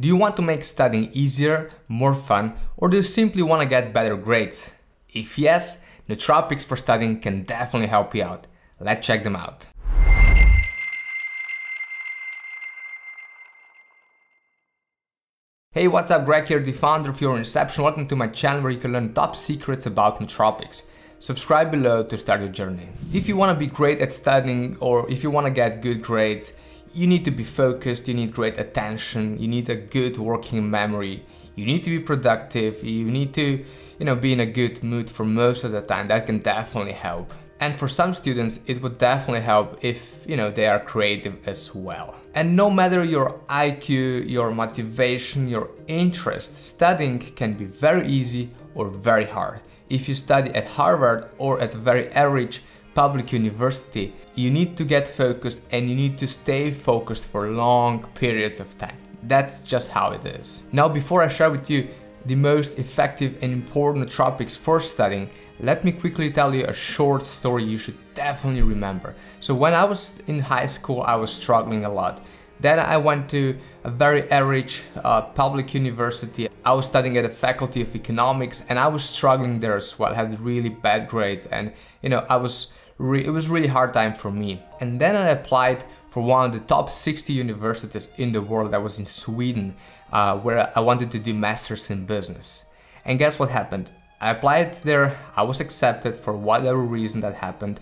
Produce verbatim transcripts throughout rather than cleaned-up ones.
Do you want to make studying easier, more fun, or do you simply want to get better grades? If yes, nootropics for studying can definitely help you out. Let's check them out. Hey, what's up? Greg here, the founder of Your Inception. Welcome to my channel where you can learn top secrets about nootropics. Subscribe below to start your journey. If you want to be great at studying or if you want to get good grades, you need to be focused, you need great attention, you need a good working memory, you need to be productive, you need to, you know, be in a good mood for most of the time. That can definitely help. And for some students, it would definitely help if, you know, they are creative as well. And no matter your I Q, your motivation, your interest, studying can be very easy or very hard. If you study at Harvard or at a very average public university, you need to get focused and you need to stay focused for long periods of time. That's just how it is. Now, before I share with you the most effective and important nootropics for studying, let me quickly tell you a short story you should definitely remember. So when I was in high school, I was struggling a lot. Then I went to a very average uh, public university. I was studying at the Faculty of Economics and I was struggling there as well. I had really bad grades and, you know, I was Re it was really hard time for me. And then I applied for one of the top sixty universities in the world. I was in Sweden, uh, where I wanted to do masters in business. And guess what happened? I applied there, I was accepted for whatever reason that happened.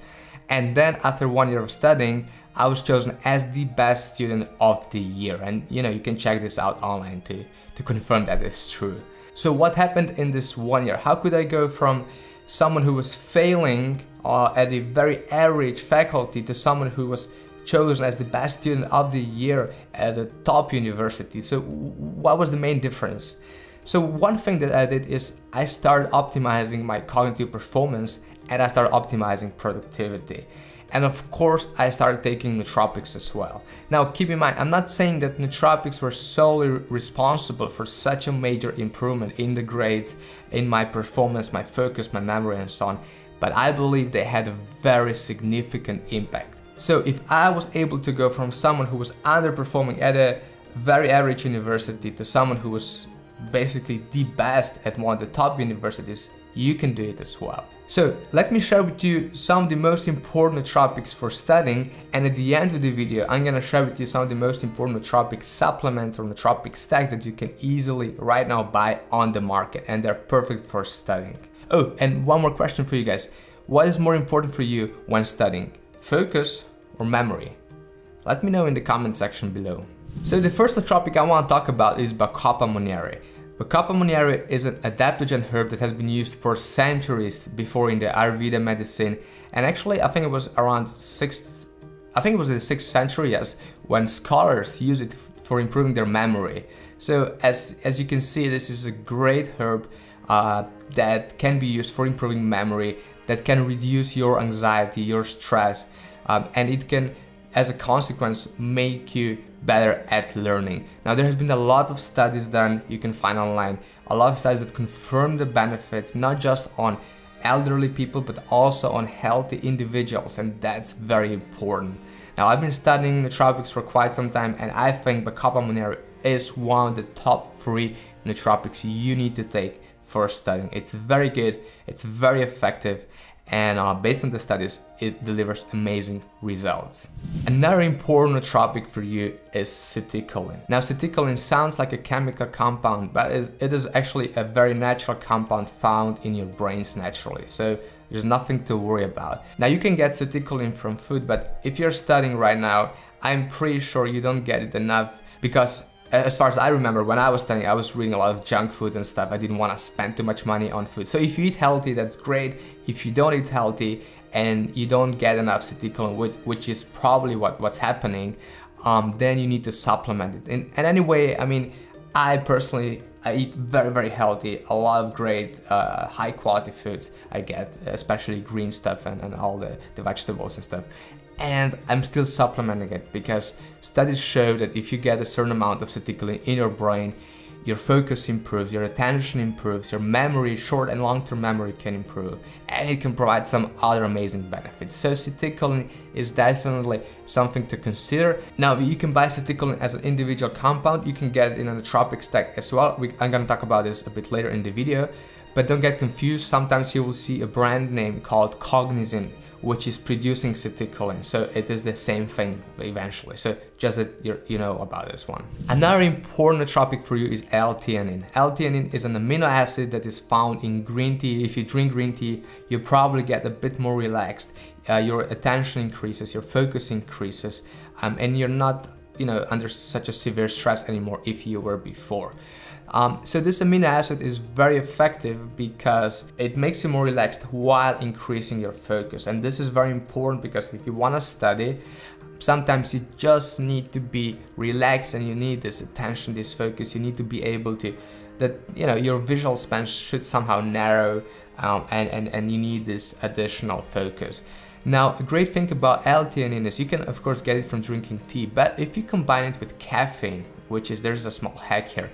And then after one year of studying, I was chosen as the best student of the year. And you know, you can check this out online to, to confirm that it's true. So what happened in this one year? How could I go from someone who was failing uh, at a very average faculty to someone who was chosen as the best student of the year at a top university? So what was the main difference? So one thing that I did is I started optimizing my cognitive performance and I started optimizing productivity. And of course, I started taking nootropics as well. Now, keep in mind, I'm not saying that nootropics were solely responsible for such a major improvement in the grades, in my performance, my focus, my memory, and so on, but I believe they had a very significant impact. So if I was able to go from someone who was underperforming at a very average university to someone who was basically the best at one of the top universities, you can do it as well. So let me share with you some of the most important nootropics for studying, and at the end of the video I'm gonna share with you some of the most important nootropic supplements or nootropic stacks that you can easily right now buy on the market, and they're perfect for studying. Oh, and one more question for you guys. What is more important for you when studying? Focus or memory? Let me know in the comment section below. So the first nootropic I want to talk about is Bacopa Monnieri. Bacopa Monnieri is an adaptogen herb that has been used for centuries before in the Ayurveda medicine, and actually I think it was around sixth, I think it was in the sixth century, yes, when scholars used it for improving their memory. So as as you can see, this is a great herb uh, that can be used for improving memory, that can reduce your anxiety, your stress, um, and it can, as a consequence, make you better at learning. Now, there has been a lot of studies done, you can find online, a lot of studies that confirm the benefits, not just on elderly people, but also on healthy individuals, and that's very important. Now, I've been studying nootropics for quite some time, and I think Bacopa Monnieri is one of the top three nootropics you need to take for studying. It's very good, it's very effective, and uh, based on the studies, it delivers amazing results. Another important nootropic for you is citicoline. Now, citicoline sounds like a chemical compound, but it is actually a very natural compound found in your brains naturally, so there's nothing to worry about. Now, you can get citicoline from food, but if you're studying right now, I'm pretty sure you don't get it enough, because as far as I remember, when I was studying, I was reading a lot of junk food and stuff. I didn't want to spend too much money on food. So if you eat healthy, that's great. If you don't eat healthy and you don't get enough citicoline, which is probably what, what's happening, um, then you need to supplement it. And, and anyway, I mean, I personally, I eat very, very healthy, a lot of great, uh, high quality foods I get, especially green stuff and, and all the, the vegetables and stuff. And I'm still supplementing it because studies show that if you get a certain amount of citicoline in your brain, your focus improves, your attention improves, your memory, short and long-term memory can improve, and it can provide some other amazing benefits. So citicoline is definitely something to consider. Now, you can buy citicoline as an individual compound, you can get it in a nootropic stack as well. We, I'm gonna talk about this a bit later in the video, but don't get confused, sometimes you will see a brand name called Cognizin, which is producing citicoline, so it is the same thing eventually. So just that you're, you know about this one. Another important nootropic for you is L-theanine. L-theanine is an amino acid that is found in green tea. If you drink green tea, you probably get a bit more relaxed. Uh, your attention increases, your focus increases, um, and you're not, you know, under such a severe stress anymore if you were before. Um, so this amino acid is very effective because it makes you more relaxed while increasing your focus. And this is very important because if you want to study, sometimes you just need to be relaxed and you need this attention, this focus. You need to be able to, that, you know, your visual span should somehow narrow um, and, and, and you need this additional focus. Now, a great thing about L-theanine is you can, of course, get it from drinking tea, but if you combine it with caffeine, which is, there's a small hack here,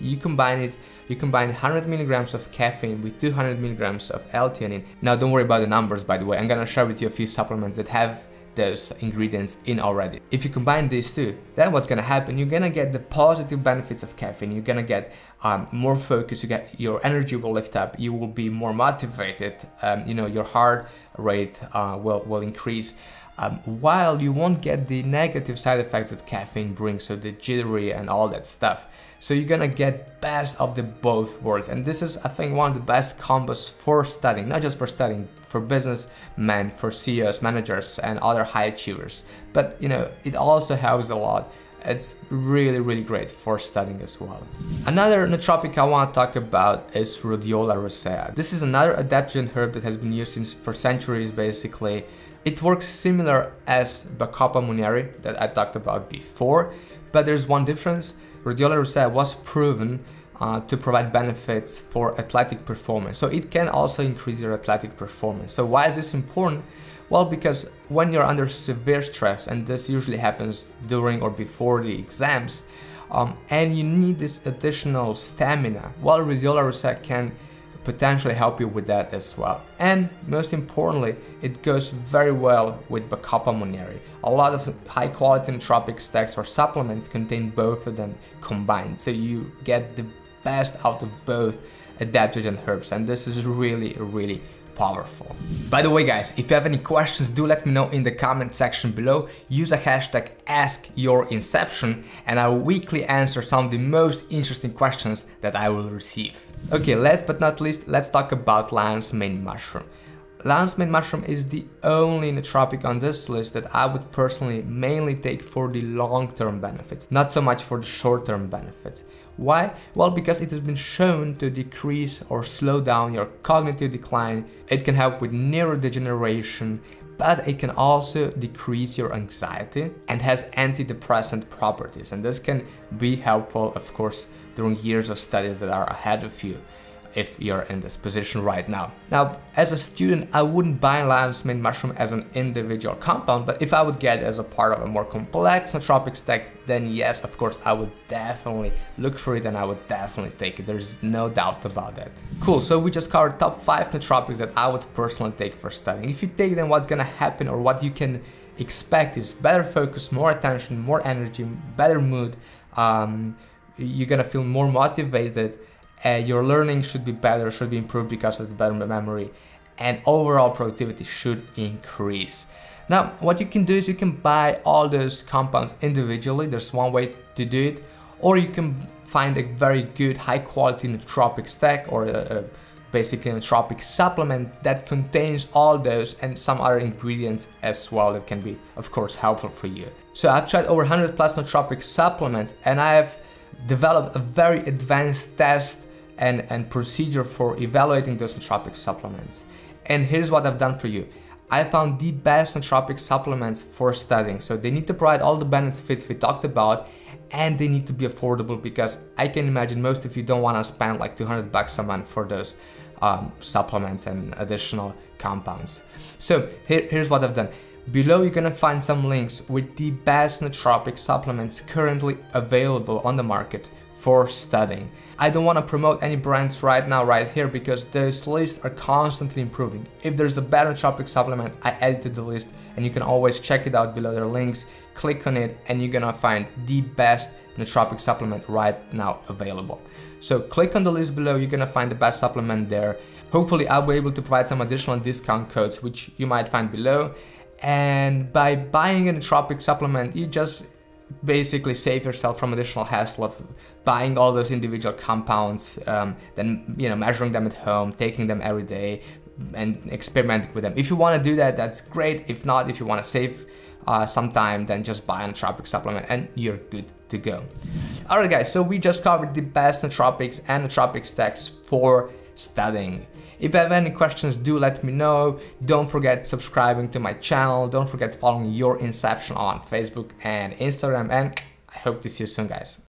you combine it, you combine one hundred milligrams of caffeine with two hundred milligrams of L-theanine. Now, don't worry about the numbers, by the way. I'm gonna share with you a few supplements that have those ingredients in already. If you combine these two, then what's gonna happen? You're gonna get the positive benefits of caffeine. You're gonna get um, more focus. You get, your energy will lift up. You will be more motivated. Um, you know, your heart rate uh, will will increase. Um, while you won't get the negative side effects that caffeine brings, so the jittery and all that stuff. So you're gonna get best of the both worlds. And this is, I think, one of the best combos for studying, not just for studying, for businessmen, for C E Os, managers, and other high achievers. But, you know, it also helps a lot. It's really, really great for studying as well. Another nootropic I want to talk about is Rhodiola rosea. This is another adaptogen herb that has been used since for centuries, basically. It works similar as Bacopa Monnieri that I talked about before, but there's one difference. Rhodiola rosea was proven uh, to provide benefits for athletic performance. So it can also increase your athletic performance. So why is this important? Well, because when you're under severe stress, and this usually happens during or before the exams, um, and you need this additional stamina, well, Rhodiola rosea can potentially help you with that as well. And most importantly, it goes very well with Bacopa Monnieri. A lot of high quality nootropic stacks or supplements contain both of them combined. So you get the best out of both adaptogen herbs. And this is really, really powerful. By the way, guys, if you have any questions, do let me know in the comment section below. Use a hashtag ask your inception and I will weekly answer some of the most interesting questions that I will receive. Okay, last but not least, let's talk about Lion's Mane Mushroom. Lion's Mane Mushroom is the only nootropic on this list that I would personally mainly take for the long-term benefits, not so much for the short-term benefits. Why? Well, because it has been shown to decrease or slow down your cognitive decline. It can help with neurodegeneration, but it can also decrease your anxiety and has antidepressant properties. And this can be helpful, of course, during years of studies that are ahead of you, if you're in this position right now. Now, as a student, I wouldn't buy Lion's Mane Mushroom as an individual compound, but if I would get it as a part of a more complex nootropic stack, then yes, of course, I would definitely look for it and I would definitely take it. There's no doubt about that. Cool, so we just covered top five nootropics that I would personally take for studying. If you take them, what's gonna happen or what you can expect is better focus, more attention, more energy, better mood. Um, you're gonna feel more motivated. Uh, your learning should be better, should be improved because of the better memory, and overall productivity should increase. Now, what you can do is you can buy all those compounds individually. There's one way to do it, or you can find a very good high quality nootropic stack or a, a basically a nootropic supplement that contains all those and some other ingredients as well that can be, of course, helpful for you. So I've tried over one hundred plus nootropic supplements and I have developed a very advanced test And, and procedure for evaluating those nootropic supplements. And here's what I've done for you. I found the best nootropic supplements for studying. So they need to provide all the benefits we talked about and they need to be affordable because I can imagine most of you don't want to spend like two hundred bucks a month for those um, supplements and additional compounds. So here, here's what I've done. Below, you're gonna find some links with the best nootropic supplements currently available on the market for studying. I don't want to promote any brands right now, right here, because those lists are constantly improving. If there's a better nootropic supplement, I added to the list, and you can always check it out below their links, click on it, and you're gonna find the best nootropic supplement right now available. So click on the list below, you're gonna find the best supplement there. Hopefully I'll be able to provide some additional discount codes, which you might find below. And by buying a nootropic supplement, you just basically save yourself from additional hassle of buying all those individual compounds, um, then you know measuring them at home, taking them every day, and experimenting with them. If you want to do that, that's great. If not, if you want to save uh, some time, then just buy a nootropic supplement and you're good to go. All right, guys. So we just covered the best nootropics and nootropic stacks for studying. If you have any questions, do let me know. Don't forget subscribing to my channel. Don't forget following Your Inception on Facebook and Instagram. And I hope to see you soon, guys.